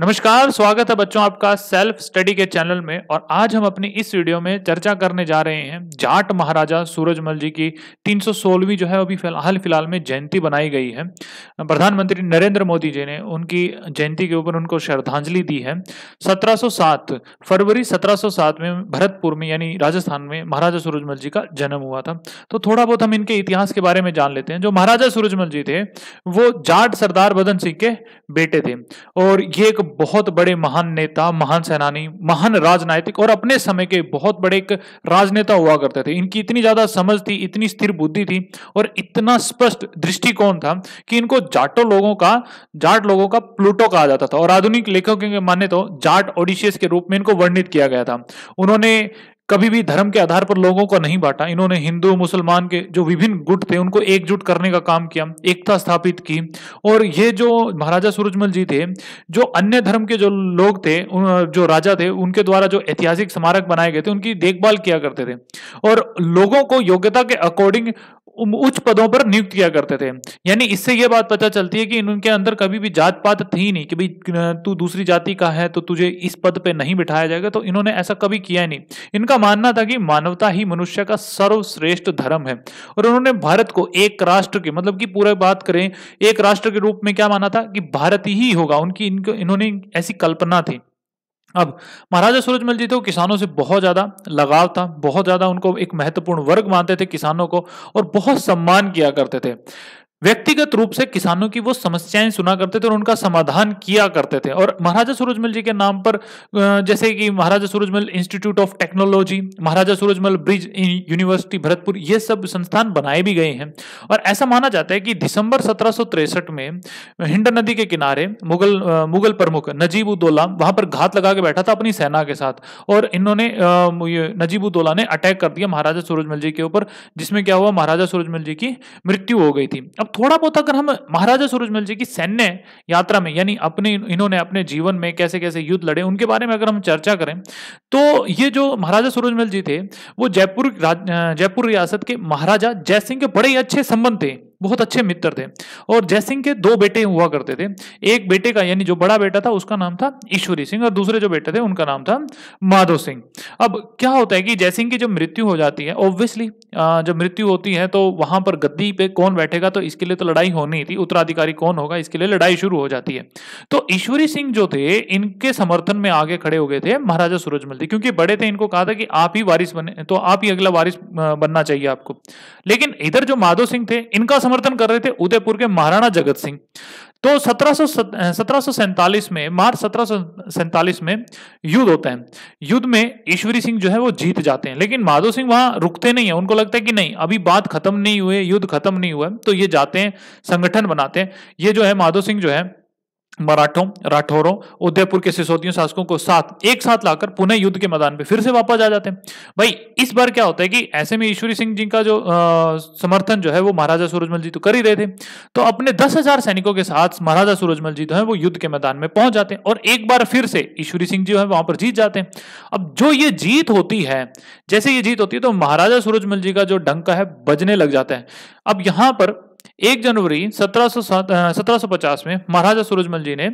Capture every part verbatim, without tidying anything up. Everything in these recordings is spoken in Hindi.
नमस्कार, स्वागत है बच्चों आपका सेल्फ स्टडी के चैनल में। और आज हम अपनी इस वीडियो में चर्चा करने जा रहे हैं जाट महाराजा सूरजमल जी की तीन सौ सोलहवीं जो है अभी हाल फिलहाल में जयंती बनाई गई है। प्रधानमंत्री नरेंद्र मोदी जी ने उनकी जयंती के ऊपर उनको श्रद्धांजलि दी है। सत्रह सौ सात फरवरी सत्रह सौ सात में भरतपुर में यानी राजस्थान में महाराजा सूरजमल जी का जन्म हुआ था। तो थोड़ा बहुत हम इनके इतिहास के बारे में जान लेते हैं। जो महाराजा सूरजमल जी थे वो जाट सरदार बदन सिंह के बेटे थे और ये बहुत बड़े महान नेता, महान सेनानी, महान राजनैतिक और अपने समय के बहुत बड़े एक राजनेता हुआ करते थे। इनकी इतनी ज्यादा समझ थी, इतनी स्थिर बुद्धि थी और इतना स्पष्ट दृष्टिकोण था कि इनको जाटों लोगों का जाट लोगों का प्लूटो कहा जाता था। और आधुनिक लेखकों के माने तो जाट ओडिशियस के रूप में इनको वर्णित किया गया था। उन्होंने कभी भी धर्म के आधार पर लोगों को नहीं बांटा। इन्होंने हिंदू मुसलमान के जो विभिन्न गुट थे उनको एकजुट करने का काम किया, एकता स्थापित की। और ये जो महाराजा सूरजमल जी थे, जो अन्य धर्म के जो लोग थे, जो राजा थे, उनके द्वारा जो ऐतिहासिक स्मारक बनाए गए थे उनकी देखभाल किया करते थे और लोगों को योग्यता के अकॉर्डिंग उच्च पदों पर नियुक्त किया करते थे। यानी इससे यह बात पता चलती है कि इनके अंदर कभी भी जात पात थी नहीं कि भाई तू दूसरी जाति का है तो तुझे इस पद पे नहीं बिठाया जाएगा। तो इन्होंने ऐसा कभी किया नहीं। इनका मानना था कि मानवता ही मनुष्य का सर्वश्रेष्ठ धर्म है। और उन्होंने भारत को एक राष्ट्र के मतलब कि पूरा बात करें एक राष्ट्र के रूप में क्या माना था कि भारत ही होगा। उनकी इनको इन्होंने ऐसी कल्पना थी। अब महाराजा सूरजमल जी थे किसानों से बहुत ज़्यादा लगाव था, बहुत ज़्यादा उनको एक महत्वपूर्ण वर्ग मानते थे किसानों को और बहुत सम्मान किया करते थे। व्यक्तिगत रूप से किसानों की वो समस्याएं सुना करते थे और उनका समाधान किया करते थे। और महाराजा सूरजमल जी के नाम पर जैसे कि Maharaja Surajmal institute of technology, Maharaja Surajmal Brij university Bharatpur, ये सब संस्थान बनाए भी गए हैं। और ऐसा माना जाता है कि दिसंबर सत्रह सौ तिरसठ में हिंड नदी के किनारे मुगल मुगल प्रमुख नजीब-उद-दौला वहां पर घात लगा के बैठा था अपनी सेना के साथ और इन्होंने नजीब-उद-दौला ने अटैक कर दिया महाराजा सूरजमल जी के ऊपर, जिसमें क्या हुआ महाराजा सूरजमल जी की मृत्यु हो गई थी। थोड़ा बहुत अगर हम महाराजा सूरजमल जी की सैन्य यात्रा में यानी अपने इन्होंने अपने जीवन में कैसे कैसे युद्ध लड़े उनके बारे में अगर हम चर्चा करें तो ये जो महाराजा सूरजमल जी थे वो जयपुर जयपुर रियासत के महाराजा जय सिंह के बड़े अच्छे संबंध थे, बहुत अच्छे मित्र थे। और जय सिंह के दो बेटे हुआ करते थे। एक बेटे का यानी जो बड़ा बेटा था उसका नाम था ईश्वरी सिंह और दूसरे जो बेटे थे उनका नाम था माधव सिंह। अब क्या होता है कि जय सिंह की जब मृत्यु हो जाती है, ऑब्वियसली जब मृत्यु होती है तो वहां पर गद्दी पे कौन बैठेगा, तो इसके लिए तो लड़ाई होनी थी, उत्तराधिकारी कौन होगा, इसके लिए लड़ाई शुरू हो जाती है। तो ईश्वरी सिंह जो थे इनके समर्थन में आगे खड़े हो गए थे महाराजा सूरजमल जी, क्योंकि बड़े थे। इनको कहा था कि आप ही वारिस बने तो आप ही अगला वारिस बनना चाहिए आपको। लेकिन इधर जो माधव सिंह थे इनका समर्थन कर रहे थे उदयपुर के महाराणा जगत सिंह। तो सत्रह सौ सैंतालीस में मार्च सत्रह सौ सैंतालीस में युद्ध होता है। युद्ध में ईश्वरी सिंह जो है वो जीत जाते हैं, लेकिन माधव सिंह वहां रुकते नहीं है। उनको लगता है कि नहीं, अभी बात खत्म नहीं हुई, युद्ध खत्म नहीं हुआ। तो ये जाते हैं, संगठन बनाते हैं। ये जो है माधव सिंह जो है मराठों, राठौरों, उदयपुर के सिसोदियों शासकों को साथ एक साथ लाकर पुनः युद्ध के मैदान पे फिर से वापस आ जाते हैं। भाई इस बार क्या होता है कि ऐसे में ईश्वरी सिंह जी का जो आ, समर्थन जो है वो महाराजा सूरजमल जी तो कर ही रहे थे। तो अपने दस हजार सैनिकों के साथ महाराजा सूरजमल जी जो है वो युद्ध के मैदान में पहुंच जाते हैं और एक बार फिर से ईश्वरी सिंह जी जो है वहां पर जीत जाते हैं। अब जो ये जीत होती है, जैसे ये जीत होती है तो महाराजा सूरजमल जी का जो डंका है बजने लग जाता है। अब यहाँ पर एक जनवरी सत्रह सौ सत्रह सौ पचास में महाराजा सूरजमल जी ने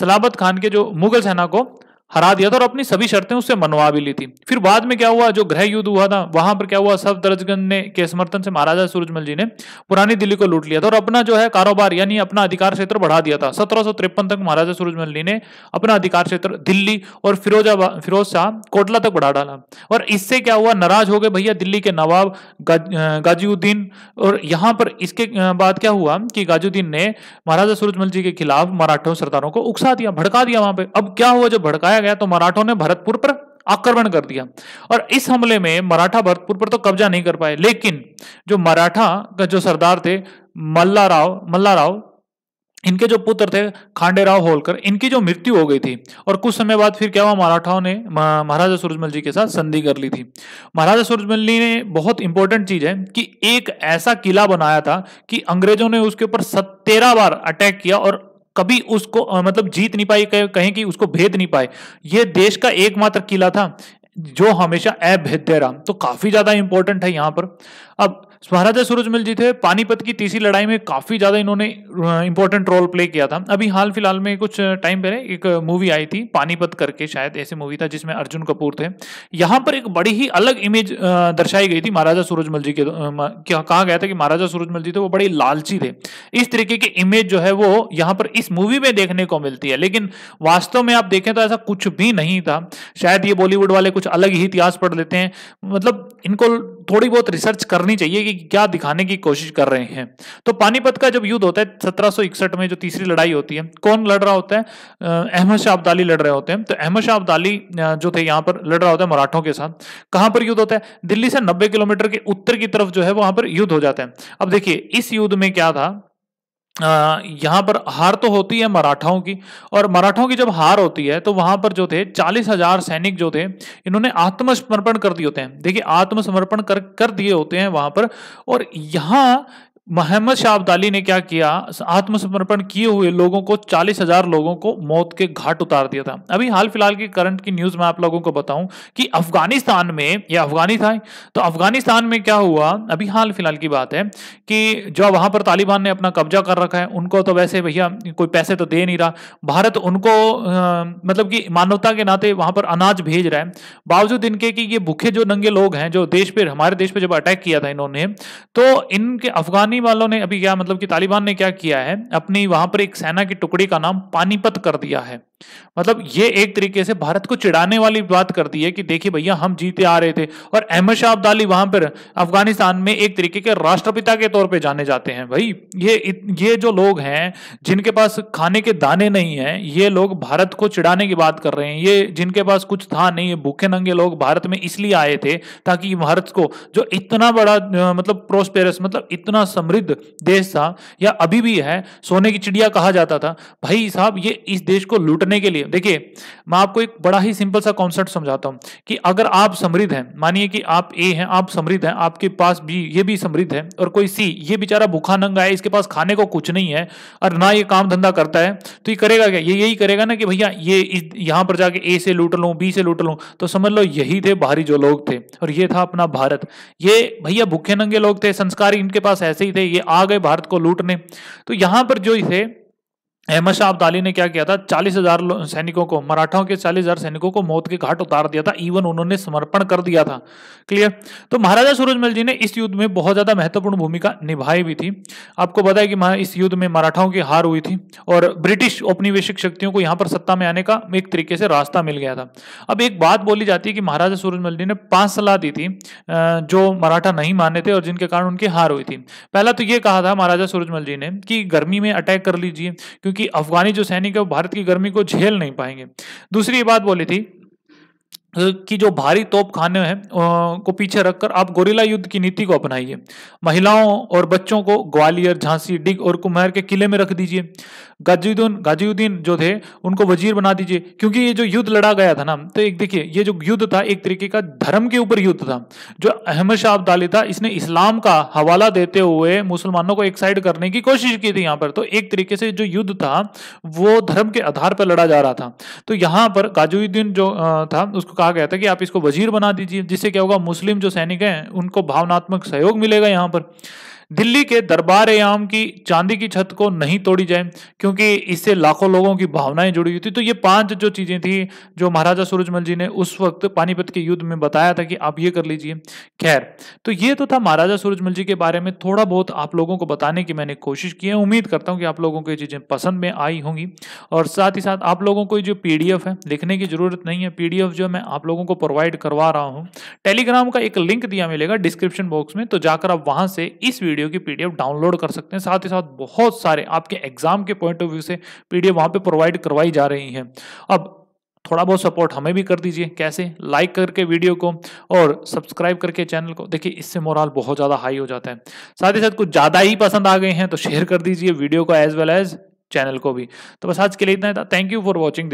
सलाबत खान के जो मुगल सेना को हरा दिया था और अपनी सभी शर्तें उससे मनवा भी ली थी। फिर बाद में क्या हुआ, जो गृह युद्ध हुआ था वहां पर क्या हुआ, सफदरजगंज ने के समर्थन से महाराजा सूरजमल जी ने पुरानी दिल्ली को लूट लिया था और अपना जो है कारोबार यानी अपना अधिकार क्षेत्र बढ़ा दिया था। सत्रह सौ तिरपन तक महाराजा सूरजमल जी ने अपना अधिकार क्षेत्र दिल्ली और फिरोजाबाद फिरोज शाह कोटला तक बढ़ा डाला। और इससे क्या हुआ, नाराज हो गए भैया दिल्ली के नवाब गाजीउद्दीन। और यहाँ पर इसके बाद क्या हुआ कि गाजीउद्दीन ने महाराजा सूरजमल जी के खिलाफ मराठों सरदारों को उकसा दिया, भड़का दिया वहां पर। अब क्या हुआ, जब भड़काया गया तो मराठों ने भरतपुर पर आक्रमण कर दिया और इस हमले में मराठा भरतपुर पर तो कब्जा नहीं कर पाए, लेकिन जो मराठा का जो सरदार थे मल्ला राव मल्ला राव इनके जो पुत्र थे खांडे राव होलकर, इनकी जो मृत्यु हो गई थी। और कुछ समय बाद फिर क्या हुआ, मराठाओं ने महाराजा सूरजमल जी के साथ संधि कर ली थी। महाराजा सूरजमल जी ने बहुत इंपॉर्टेंट चीज है कि एक ऐसा किला बनाया था कि अंग्रेजों ने उसके ऊपर तेरह बार अटैक किया और कभी उसको मतलब जीत नहीं पाई, कहें कि उसको भेद नहीं पाए। यह देश का एकमात्र किला था जो हमेशा अभेद्य रहा। तो काफी ज्यादा इंपॉर्टेंट है यहां पर। अब महाराजा सूरजमल जी थे, पानीपत की तीसरी लड़ाई में काफी ज्यादा इन्होंने इंपॉर्टेंट रोल प्ले किया था। अभी हाल फिलहाल में कुछ टाइम पहले एक मूवी आई थी पानीपत करके, शायद ऐसे मूवी था, जिसमें अर्जुन कपूर थे। यहाँ पर एक बड़ी ही अलग इमेज दर्शाई गई थी महाराजा सूरजमल जी के, कहा गया था कि महाराजा सूरजमल जी थे वो बड़े लालची थे। इस तरीके की इमेज जो है वो यहाँ पर इस मूवी में देखने को मिलती है, लेकिन वास्तव में आप देखें तो ऐसा कुछ भी नहीं था। शायद ये बॉलीवुड वाले कुछ अलग ही इतिहास पढ़ लेते हैं, मतलब इनको थोड़ी बहुत रिसर्च करनी चाहिए कि क्या दिखाने की कोशिश कर रहे हैं। तो पानीपत का जब युद्ध होता है सत्रह सौ इकसठ में, जो तीसरी लड़ाई होती है, कौन लड़ रहा होता है? अहमदशाह अब्दाली लड़ रहे होते हैं। तो अहमदशाह अब्दाली जो थे यहाँ पर लड़ रहा होता है मराठों के साथ। कहाँ पर युद्ध होता है? दिल्ली से नब्बे किलोमीटर के उत्तर की तरफ जो है वहां पर युद्ध हो जाता है। अब देखिए इस युद्ध में क्या था, यहाँ पर हार तो होती है मराठाओं की, और मराठाओं की जब हार होती है तो वहां पर जो थे चालीस हजार सैनिक जो थे इन्होंने आत्मसमर्पण कर दिए होते हैं। देखिए आत्मसमर्पण कर कर दिए होते हैं वहां पर। और यहाँ अहमदशाह अब्दाली ने क्या किया, आत्मसमर्पण किए हुए लोगों को चालीस हजार लोगों को मौत के घाट उतार दिया था। अभी हाल फिलहाल की करंट की न्यूज में आप लोगों को बताऊं कि अफगानिस्तान में, या अफगानी था, तो अफगानिस्तान में क्या हुआ, अभी हाल फिलहाल की बात है कि जो वहां पर तालिबान ने अपना कब्जा कर रखा है, उनको तो वैसे भैया कोई पैसे तो दे नहीं रहा भारत, उनको आ, मतलब कि मानवता के नाते वहां पर अनाज भेज रहा है, बावजूद इनके कि ये भूखे जो नंगे लोग हैं, जो देश पे हमारे देश पे जब अटैक किया था इन्होंने, तो इनके अफगानी वालों ने अभी क्या, मतलब कि तालिबान ने क्या किया है, अपनी वहां पर एक सेना की टुकड़ी का नाम पानीपत कर दिया है। मतलब ये एक तरीके से भारत को चिढ़ाने वाली बात कर दी है कि देखिए भैया हम जीते आ रहे थे। और अहमदशाह अब्दाली वहां पर अफगानिस्तान में एक तरीके के राष्ट्रपिता के तौर पे जाने जाते हैं। भाई ये ये जो लोग हैं जिनके पास खाने के दाने नहीं है, ये लोग भारत को चिढ़ाने की बात कर रहे हैं। ये जिनके पास कुछ था नहीं, भूखे नंगे लोग भारत में इसलिए आए थे ताकि भारत को, जो इतना बड़ा मतलब प्रोस्पेरस, मतलब इतना समृद्ध देश था, या अभी भी है, सोने की चिड़िया कहा जाता था, भाई साहब ये इस देश को लूट के लिए। देखिए मैं आपको एक बड़ा ही सिंपल सा कॉन्सेप्ट समझाता हूं कि अगर आप समृद्ध हैं, मानिए कि आप ए हैं, आप समृद्ध हैं, आपके पास बी, ये भी समृद्ध है, और कोई सी, ये बेचारा भूखा नंगा है, इसके पास खाने को कुछ नहीं है और ना ये काम धंधा करता है, तो ये करेगा क्या? ये यही करेगा ना कि भैया ये यहां पर जाके ए से लूट लूं, बी से लूट लूं। तो समझ लो यही थे बाहरी जो लोग थे, और ये था अपना भारत। ये भैया भूखे नंगे लोग थे, संस्कार इनके पास ऐसे ही थे, ये आ गए भारत को लूटने। तो यहां पर जो थे अहमदशाह अब्दाली ने क्या किया था, चालीस हजार सैनिकों को, मराठाओं के चालीस हजार सैनिकों को मौत के घाट उतार दिया था। इवन उन्होंने समर्पण कर दिया था। क्लियर? तो महाराजा सूरजमल जी ने इस युद्ध में बहुत ज्यादा महत्वपूर्ण भूमिका निभाई भी थी। आपको पता है कि इस युद्ध में मराठाओं की हार हुई थी और ब्रिटिश औपनिवेशिक शक्तियों को यहाँ पर सत्ता में आने का एक तरीके से रास्ता मिल गया था। अब एक बात बोली जाती है कि महाराजा सूरजमल जी ने पांच सलाह दी थी जो मराठा नहीं माने थे और जिनके कारण उनकी हार हुई थी। पहला तो ये कहा था महाराजा सूरजमल जी ने कि गर्मी में अटैक कर लीजिए, क्योंकि कि अफगानी जो सैनिक है वो भारत की गर्मी को झेल नहीं पाएंगे। दूसरी बात बोली थी कि जो भारी तोप खाने हैं को पीछे रखकर आप गोरिल्ला युद्ध की नीति को अपनाइए, महिलाओं और बच्चों को ग्वालियर, झांसी, डिग और कुमेहर के किले में रख दीजिए, गाजीउद्दीन गाजीउद्दीन जो थे उनको वजीर बना दीजिए। क्योंकि ये जो युद्ध लड़ा गया था ना, तो एक देखिए ये जो युद्ध था एक तरीके का धर्म के ऊपर युद्ध था। जो अहमदशाह अब्दाली था इसने इस्लाम का हवाला देते हुए मुसलमानों को एक साइड करने की कोशिश की थी यहाँ पर। तो एक तरीके से जो युद्ध था वो धर्म के आधार पर लड़ा जा रहा था। तो यहाँ पर गाजीउद्दीन जो था उसको कहा गया था कि आप इसको वजीर बना दीजिए, जिससे क्या होगा, मुस्लिम जो सैनिक हैं उनको भावनात्मक सहयोग मिलेगा। यहाँ पर दिल्ली के दरबार-ए-आम की चांदी की छत को नहीं तोड़ी जाए, क्योंकि इससे लाखों लोगों की भावनाएं जुड़ी हुई थी। तो ये पांच जो चीजें थी जो महाराजा सूरजमल जी ने उस वक्त पानीपत के युद्ध में बताया था कि आप ये कर लीजिए। खैर, तो ये तो था महाराजा सूरजमल जी के बारे में थोड़ा बहुत आप लोगों को बताने की मैंने कोशिश की है। उम्मीद करता हूँ कि आप लोगों को ये चीजें पसंद में आई होंगी। और साथ ही साथ आप लोगों को जो पी डी एफ है, लिखने की जरूरत नहीं है, पी डी एफ जो मैं आप लोगों को प्रोवाइड करवा रहा हूँ, टेलीग्राम का एक लिंक दिया मिलेगा डिस्क्रिप्शन बॉक्स में, तो जाकर आप वहां से इस वीडियो की पीडीएफ डाउनलोड कर सकते हैं। साथ ही साथ बहुत सारे आपके एग्जाम के पॉइंट ऑफ व्यू से पीडीएफ वहां पे प्रोवाइड करवाई जा रही हैं। अब थोड़ा बहुत सपोर्ट हमें भी कर दीजिए, कैसे? लाइक करके वीडियो को और सब्सक्राइब करके चैनल को। देखिए इससे मोरल बहुत ज़्यादा हाई हो जाता है। साथ ही साथ कुछ ज़्यादा ही पसंद आ गए हैं तो शेयर कर दीजिए वीडियो को एज वेल एज चैनल को भी। तो बस आज के लिए इतना ही था। Thank you for watching.